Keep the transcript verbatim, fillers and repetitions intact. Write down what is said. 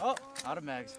Oh, out of mags.